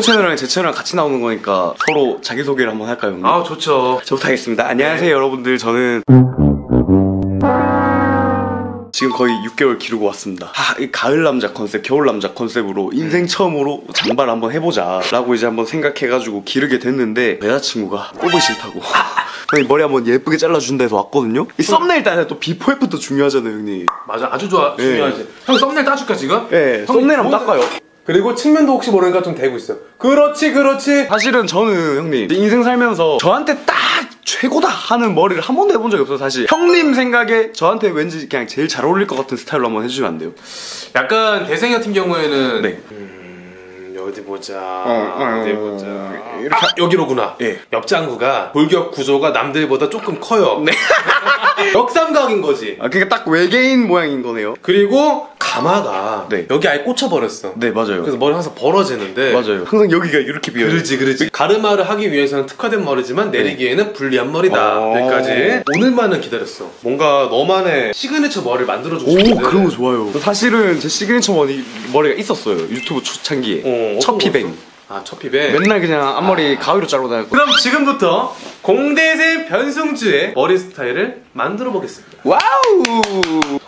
형 채널이랑 제 채널이랑 같이 나오는 거니까 서로 자기소개를 한번 할까요, 형님? 아, 좋죠. 저부터 하겠습니다. 안녕하세요, 네. 여러분들. 저는 지금 거의 6개월 기르고 왔습니다. 이 가을 남자 컨셉, 겨울 남자 컨셉으로 인생 처음으로 장발 한번 해보자 라고 이제 한번 생각해가지고 기르게 됐는데 여자친구가 꼽을 싫다고 형님 머리 한번 예쁘게 잘라준다 해서 왔거든요? 이 썸네일 따야 또 비포 애프터 중요하잖아요, 형님. 맞아, 아주 좋아, 네. 중요하지. 형 썸네일 따줄까 지금? 네, 썸네일 한번 닦아요. 그리고 측면도 혹시 모르니까 좀 대고 있어요. 그렇지, 그렇지. 사실은 저는 형님 인생 살면서 저한테 딱 최고다 하는 머리를 한 번도 해본 적이 없어요. 사실 형님 생각에 저한테 왠지 그냥 제일 잘 어울릴 것 같은 스타일로 한번 해주시면 안 돼요? 약간 대생 같은 경우에는 네. 어디 보자. 어디 보자. 이렇게 여기로구나. 예. 옆장구가 골격 구조가 남들보다 조금 커요. 네. 역삼각인 거지. 아, 그러니까 딱 외계인 모양인 거네요. 그리고 가마가 네. 여기 아예 꽂혀버렸어. 네, 맞아요. 그래서 머리 항상 벌어지는데. 맞아요. 항상 여기가 이렇게 비어요. 그렇지, 그렇지. 가르마를 하기 위해서는 특화된 머리지만 내리기에는 네. 불리한 머리다. 여기까지. 오늘만은 기다렸어. 뭔가 너만의 시그니처 머리를 만들어주고 싶은데. 오, 그런 거 좋아요. 사실은 제 시그니처 머리가 있었어요. 유튜브 초창기에. 첫 피뱅. 아, 첫 피뱅. 맨날 그냥 앞머리 가위로 자르고 다녔고. 그럼 지금부터 공대생 변승주의 머리 스타일을 만들어 보겠습니다. 와우!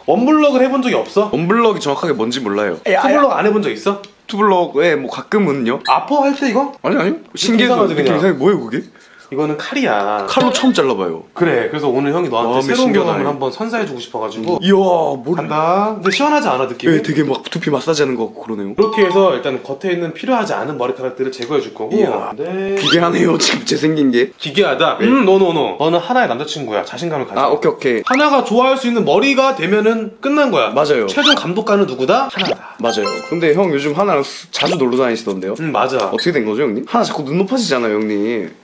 원블럭을 해본 적이 없어? 원블럭이 정확하게 뭔지 몰라요. 투블럭 안 해본 적 있어? 투블럭에 뭐 가끔은요. 아퍼 할 때 이거? 아니 신기해서. 느낌 이상해. 뭐예요 그게? 이거는 칼이야. 칼로 처음 잘라봐요. 그래, 그래서 오늘 형이 너한테 새로운 경험을 한번 선사해주고 싶어가지고. 이야, 뭘 간다. 근데 시원하지 않아 느낌이? 네, 되게 막 두피 마사지하는 것 같고 그러네요. 그렇게 해서 일단 겉에 있는 필요하지 않은 머리카락들을 제거해줄 거고. 이야, 네. 기괴하네요 지금 제 생긴 게. 기괴하다? 네. 노노노. 너는 하나의 남자친구야. 자신감을 가져. 아, 오케이 오케이. 하나가 좋아할 수 있는 머리가 되면은 끝난 거야. 맞아요. 최종 감독관은 누구다? 하나다. 맞아요. 근데 형 요즘 하나랑 자주 놀러 다니시던데요? 응, 맞아. 어떻게 된 거죠 형님? 하나 자꾸 눈 높아지잖아요 형님.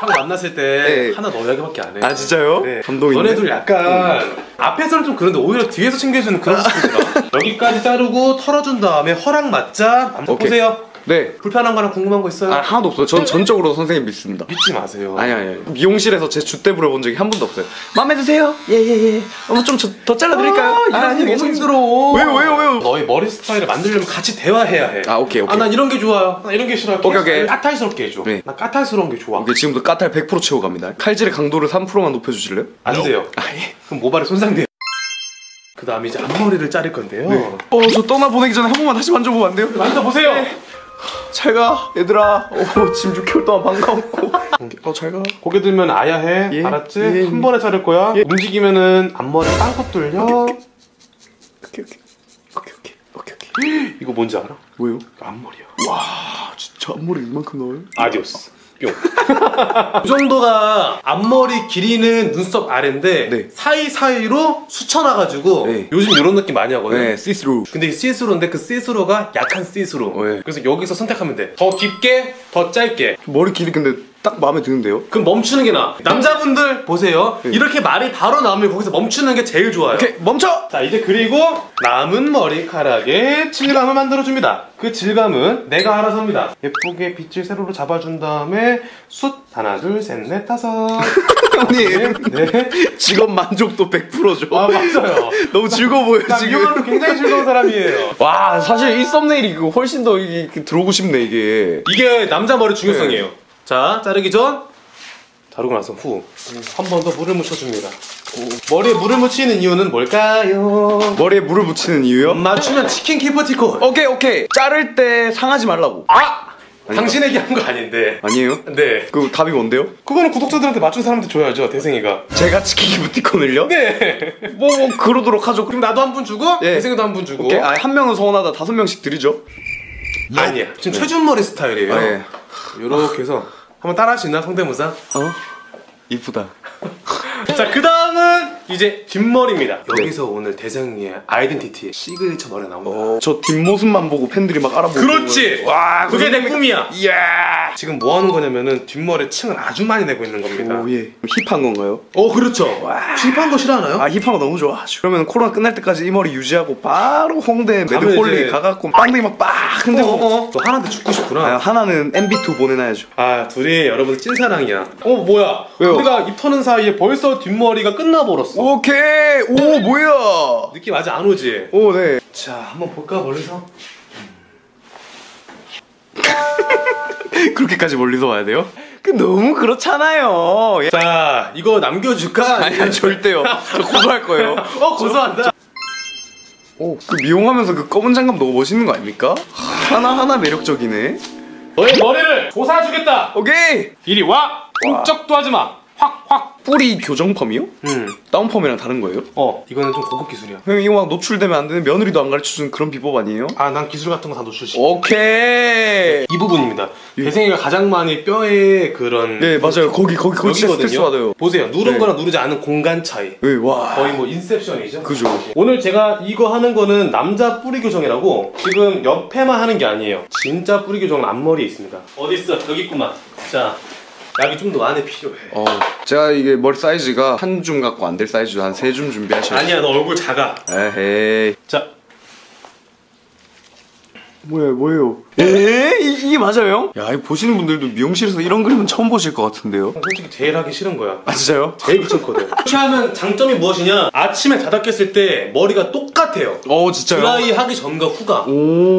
형 만났을 때 네. 하나 너 이야기밖에 안 해. 아, 진짜요? 네. 감동이네. 너네들 약간 앞에서는 좀 그런데 오히려 뒤에서 챙겨주는 그런 스타일이다. 여기까지 자르고 털어준 다음에 허락 맞자. 한번 보세요. 네. 불편한 거랑 궁금한 거 있어요? 아, 하나도 없어요. 전 전적으로 선생님 믿습니다. 믿지 마세요. 아니. 미용실에서 제 줏대부를 본 적이 한 번도 없어요. 마음에 드세요? 예예예. 좀 더 잘라드릴까요? 아니 너무 힘들어. 왜요? 너의 머리 스타일을 만들려면 같이 대화해야 해. 아, 오케이. 아, 난 이런 게 좋아요. 난 이런 게 싫어요. 오케이. 까탈스럽게 해줘. 네. 난 까탈스러운 게 좋아. 오케이, 지금부터 까탈 100% 채워 갑니다. 칼질의 강도를 3%만 높여주실래요? 안 돼요. 아, 예. 그럼 모발에 손상돼요. 그 다음에 이제 앞머리를 자를 건데요. 네. 저 떠나보내기 전에 한 번만 다시 만져보면 안 돼요? 만져보세요. 네. 잘가 얘들아. 지금 6개월 동안 반가웠고. 잘가. 고개 들면 아야 해. 예, 알았지? 예, 한 번에 자를 거야. 예. 움직이면은 앞머리 빵꾸 뚫려. 오케이. 이거 뭔지 알아? 왜요? 앞머리야. 와, 진짜 앞머리 이만큼 나와요? 아디오스. 뿅. 이 정도가 앞머리 길이는 눈썹 아래인데 네. 사이사이로 스쳐나가지고 네. 요즘 이런 느낌 많이 하거든. 네, 시스루. 근데 이 시스루인데 그 시스루가 약한 시스루. 네. 그래서 여기서 선택하면 돼. 더 깊게, 더 짧게. 머리 길이 근데 딱 마음에 드는데요? 그럼 멈추는 게 나아. 남자분들 보세요. 네. 이렇게 말이 바로 나오면 거기서 멈추는 게 제일 좋아요. 오케이, 멈춰! 자, 이제 그리고 남은 머리카락에 질감을 만들어줍니다. 그 질감은 내가 알아서 합니다. 예쁘게 빗질 세로로 잡아준 다음에 숱 하나, 둘, 셋, 넷, 다섯. 형님, 네. 직업 만족도 100%죠. 아, 맞아요. 너무 즐거워 보여요, 지금. 이거로 굉장히 즐거운 사람이에요. 와, 사실 이 썸네일이 훨씬 더 들어오고 싶네, 이게. 이게 남자 머리 중요성이에요. 네. 자, 자르기 전, 자르고 나서 후 한 번 더 물을 묻혀줍니다. 오. 머리에 물을 묻히는 이유는 뭘까요? 머리에 물을 묻히는 이유요? 맞추면 치킨 기프티콘. 오케이. 자를 때 상하지 말라고. 아! 아닌가? 당신에게 한 거 아닌데. 아니에요? 네. 그 답이 뭔데요? 그거는 구독자들한테 맞춘 사람한테 줘야죠, 대생이가. 제가 치킨 기프티콘을요? 네. 뭐 그러도록 하죠. 그럼 나도 한 분 주고, 네. 대생이도 한 분 주고. 오케이. 아, 한 명은 서운하다. 5명씩 드리죠. 네. 아니야. 지금 네. 최준머리 스타일이에요. 아, 네. 요렇게 해서 한번 따라 할 수 있나? 성대모사? 이쁘다. 자, 그 다음은 이제 뒷머리입니다. 여기서 오늘 대생이의 아이덴티티 시그니처 머리가 나옵니다. 저 뒷모습만 보고 팬들이 막 알아보고. 그렇지! 와, 그게 내 꿈이야! 이야! 지금 뭐 하는 거냐면은 뒷머리 층을 아주 많이 내고 있는 겁니다. 오, 예. 힙한 건가요? 그렇죠. 와. 힙한 거 싫어하나요? 아, 힙한 거 너무 좋아. 그러면 코로나 끝날 때까지 이 머리 유지하고 바로 홍대 매드홀리 가갖고 빵댕이 막 빡 흔들고. 너 하나한테 죽고 싶구나. 아, 하나는 MB2 보내놔야죠. 아, 둘이 여러분들 찐사랑이야. 뭐야? 왜요? 우리가 입 터는 사이에 벌써 뒷머리가 끝나버렸어. 오케이! 오, 뭐야! 느낌 아직 안 오지? 오, 네. 자, 한번 볼까, 멀리서? 그렇게까지 멀리서 와야 돼요? 그 너무 그렇잖아요. 예. 자, 이거 남겨줄까? 아니 절대요. 저 고소할 거예요. 고소한다. 오, 그 미용하면서 그 검은 장갑 너무 멋있는 거 아닙니까? 하나하나 매력적이네. 너의 머리를 조사해주겠다. 오케이. 이리 와. 꿈쩍도 하지마. 확 뿌리 교정펌이요? 다운펌이랑 다른 거예요? 이거는 좀 고급 기술이야. 형 이거 막 노출되면 안 되는 며느리도 안 가르쳐주는 그런 비법 아니에요? 아, 난 기술 같은 거 다 노출시켜. 오케이. 이 부분입니다. 대생이가 가장 많이 뼈에 그런 맞아요. 거기 진짜 스트레스 받아요. 보세요. 누른 거랑 누르지 않은 공간 차이. 와. 거의 뭐 인셉션이죠. 그죠. 오늘 제가 이거 하는 거는 남자 뿌리 교정이라고 지금 옆에만 하는 게 아니에요. 진짜 뿌리 교정은 앞머리에 있습니다. 어디 있어? 여기 있구만. 자. 약이 좀 더 안에 필요해. 제가 이게 머리 사이즈가 한 줌 갖고 안 될 사이즈도 한 세 줌 준비하셔야 돼. 아니야, 너 얼굴 작아. 에헤이. 자. 뭐예요? 이게 맞아요, 형? 야, 이거 보시는 분들도 미용실에서 이런 그림은 처음 보실 것 같은데요? 솔직히 제일 하기 싫은 거야. 아, 진짜요? 제일 귀찮거든. 이렇게 하면 장점이 무엇이냐? 아침에 자다 깼을 때 머리가 똑같아요. 진짜요? 드라이 하기 전과 후가.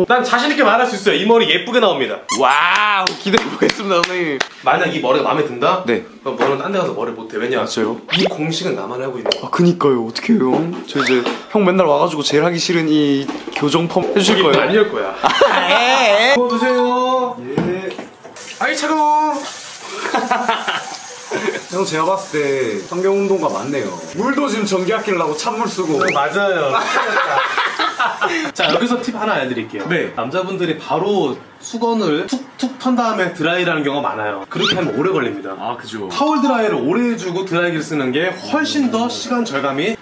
난 자신있게 말할 수 있어요. 이 머리 예쁘게 나옵니다. 와우, 기대해보겠습니다, 선생님. 만약 이 머리가 마음에 든다? 네. 그럼 너는 딴 데 가서 머리 못해. 왜냐? 진짜요? 이 공식은 나만 알고 있는 거야. 아, 그니까요. 어떻게 해요, 형? 저 이제 형 맨날 와가지고 제일 하기 싫은 이 교정펌 해주실 거예요? 안 열 거야. 드세요. 예. 아이 차가워. 형, 제가 봤을 때 환경운동가 맞네요. 물도 지금 전기 아끼려고 찬물 쓰고. 맞아요. 자, 여기서 팁 하나 알려드릴게요. 네. 남자분들이 바로 수건을 툭툭 턴 다음에 드라이를 하는 경우가 많아요. 그렇게 하면 오래 걸립니다. 아, 그죠. 타월 드라이를 오래 해주고 드라이기를 쓰는 게 훨씬 더 시간 절감이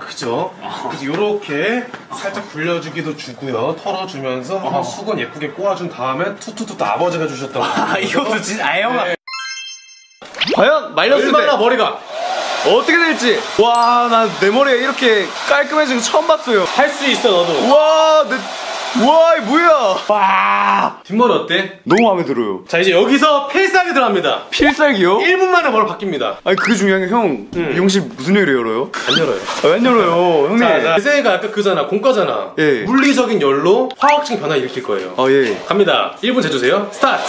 그죠. 그래서 요렇게 살짝 굴려주기도 주고요. 털어주면서 한번 수건 예쁘게 꼬아준 다음에 툭툭툭 아버지가 주셨던 거. 이것도 진짜 아영아. 네. 과연 말렸을 때 얼마나 머리가 어떻게 될지. 와, 나 내 머리가 이렇게 깔끔해진 거 처음 봤어요. 할 수 있어, 너도. 와, 우와, 이게 뭐야? 와, 뒷머리 어때? 너무 마음에 들어요. 자, 이제 여기서 필살기 들어갑니다. 필살기요? 1분 만에 머리 바뀝니다. 아니, 그게 중요한 게 형, 미용실 무슨 요일에 열어요? 안 열어요. 왜 안 열어요, 형님? 자, 대생이가 아까 그잖아, 공과잖아. 예. 물리적인 열로 화학적인 변화 일으킬 거예요. 예. 갑니다. 1분 재주세요. 스타트.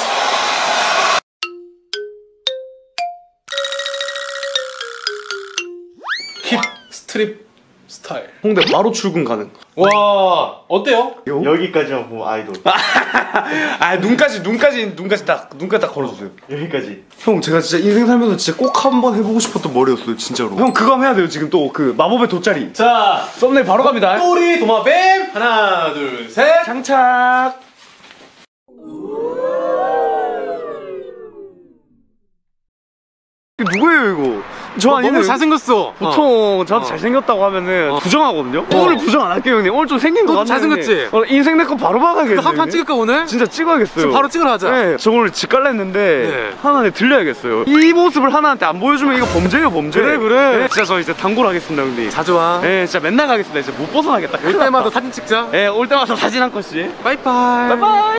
힙 스트립 스타일. 홍대 바로 출근 가능. 와, 어때요? 여기까지 하고 아이돌. 아, 눈까지 딱, 눈까지 딱 걸어주세요. 여기까지. 형, 제가 진짜 인생 살면서 진짜 꼭 한번 해보고 싶었던 머리였어요, 진짜로. 형, 그거 하면 해야 돼요, 지금 또 그 마법의 돗자리. 자, 썸네일 바로 갑니다. 또리 도마뱀. 하나, 둘, 셋. 장착. 이게 누구예요, 이거? 저 아니에요. 너무 잘생겼어. 보통 저한테 잘생겼다고 하면은 부정하거든요? 오늘 부정 안 할게요, 형님. 오늘 좀 생긴 거 같네. 잘생겼지? 인생 내 거 바로 박아야겠네. 한 판 찍을까, 오늘? 진짜 찍어야겠어요. 지금 바로 찍으러 하자. 네. 저 오늘 직갈랬는데 하나한테 들려야겠어요. 이 모습을 하나한테 안 보여주면 이거 범죄예요, 범죄. 그래. 네. 진짜 저 이제 단골 하겠습니다, 형님. 자주 와. 네, 진짜 맨날 가겠습니다. 이제 못 벗어나겠다. 올 때마다 사진 찍자. 네, 올 때마다 사진 한 컷씩. 바이바이. 바이바이.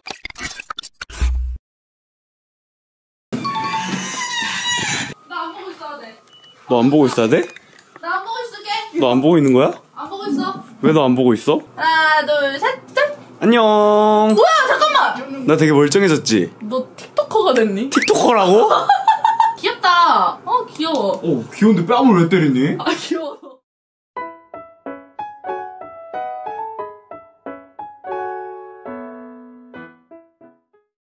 너 안 보고 있어야 돼? 나 안 보고 있을게. 너 안 보고 있는 거야? 안 보고 있어. 왜 너 안 보고 있어? 하나, 둘, 셋, 짠! 안녕. 뭐야, 잠깐만! 나 되게 멀쩡해졌지? 너 틱톡커가 됐니? 틱톡커라고? 귀엽다. 귀여워. 귀여운데 뺨을 왜 때리니? 아, 귀여워.